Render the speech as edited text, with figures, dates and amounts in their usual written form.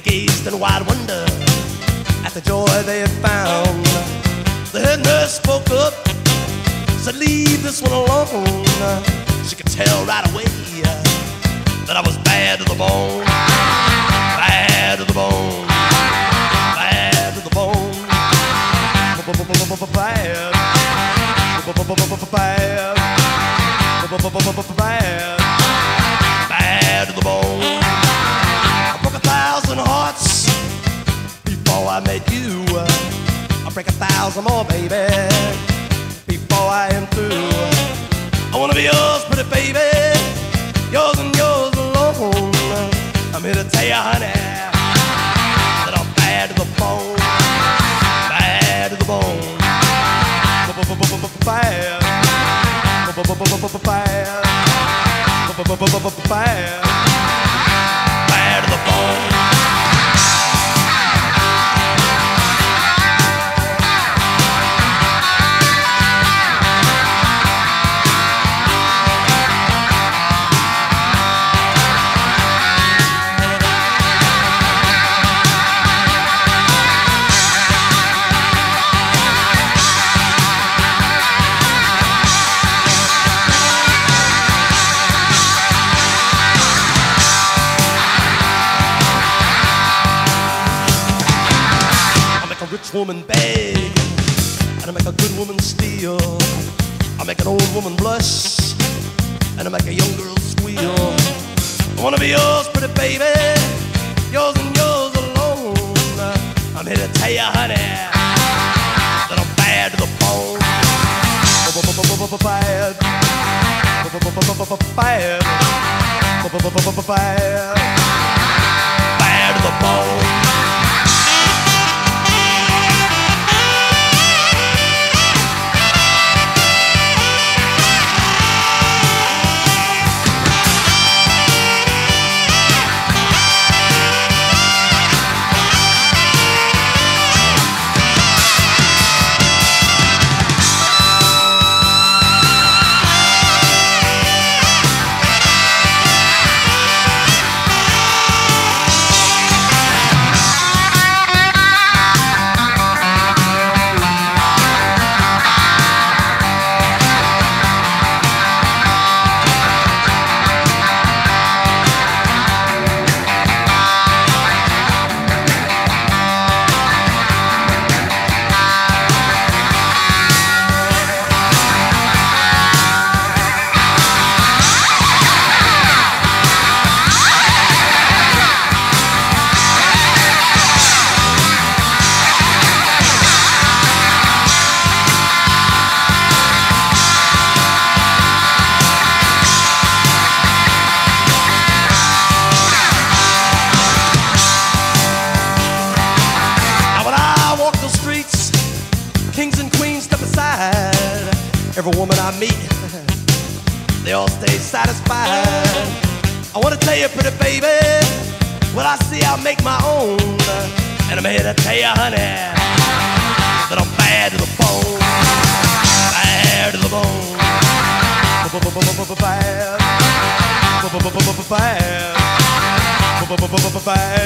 They gazed in wide wonder at the joy they had found. The head nurse spoke up, said, "Leave this one alone." She could tell right away that I was bad to the bone. Bad to the bone. Bad to the bone. Bad to the bone. I broke 1,000 hearts before I met you. I'll break 1,000 more, baby, before I am through. I wanna be yours, pretty baby, yours and yours alone. I'm here to tell you, honey, that I'm bad to the bone. Bad to the bone. Bad. Bad to the bone. Woman beg, and I make a good woman steal. I make an old woman blush, and I make a young girl squeal. I wanna be yours, pretty baby, yours and yours alone. I'm here to tell you, honey, that I'm bad to the bone. Bad, bad to the bone. Every woman I meet, they all stay satisfied. I wanna tell you, pretty baby, what I see I make my own. And I'm here to tell you, honey, that I'm bad to the bone. Bad to the bone. Bad. Bad. Bad.